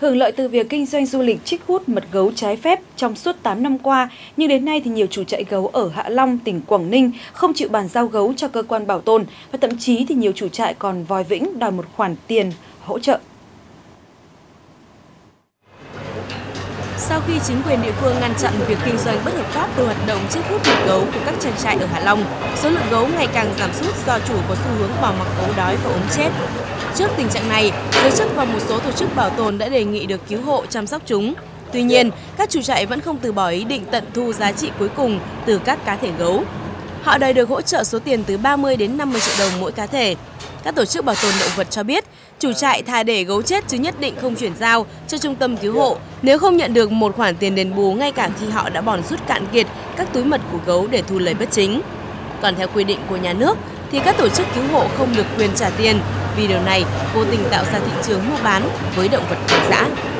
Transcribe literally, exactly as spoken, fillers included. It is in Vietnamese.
Hưởng lợi từ việc kinh doanh du lịch trích hút mật gấu trái phép trong suốt tám năm qua, nhưng đến nay thì nhiều chủ trại gấu ở Hạ Long, tỉnh Quảng Ninh không chịu bàn giao gấu cho cơ quan bảo tồn và thậm chí thì nhiều chủ trại còn vòi vĩnh đòi một khoản tiền hỗ trợ. Sau khi chính quyền địa phương ngăn chặn việc kinh doanh bất hợp pháp từ hoạt động trích hút mật gấu của các trang trại ở Hạ Long, số lượng gấu ngày càng giảm sút do chủ có xu hướng bỏ mặc gấu đói và ốm chết. Trước tình trạng này, giới chức và một số tổ chức bảo tồn đã đề nghị được cứu hộ chăm sóc chúng. Tuy nhiên, các chủ trại vẫn không từ bỏ ý định tận thu giá trị cuối cùng từ các cá thể gấu. Họ đòi được hỗ trợ số tiền từ ba mươi đến năm mươi triệu đồng mỗi cá thể. Các tổ chức bảo tồn động vật cho biết, chủ trại thà để gấu chết chứ nhất định không chuyển giao cho trung tâm cứu hộ nếu không nhận được một khoản tiền đền bù ngay cả khi họ đã bòn rút cạn kiệt các túi mật của gấu để thu lời bất chính. Còn theo quy định của nhà nước thì các tổ chức cứu hộ không được quyền trả tiền vì điều này vô tình tạo ra thị trường mua bán với động vật hoang dã.